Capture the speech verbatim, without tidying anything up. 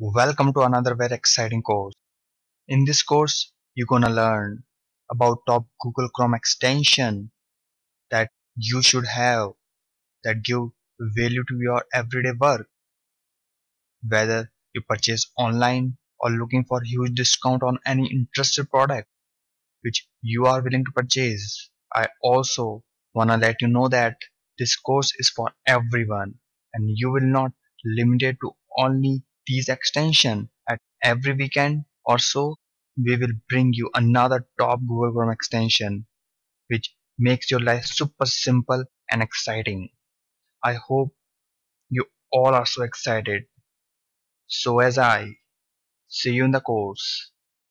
Welcome to another very exciting course. In this course, you're gonna learn about top Google Chrome extension that you should have that give value to your everyday work. Whether you purchase online or looking for huge discount on any interested product which you are willing to purchase. I also wanna let you know that this course is for everyone and you will not limited to only these extension. At every weekend or so, we will bring you another top Google Chrome extension which makes your life super simple and exciting. I hope you all are so excited. So as I, see you in the course.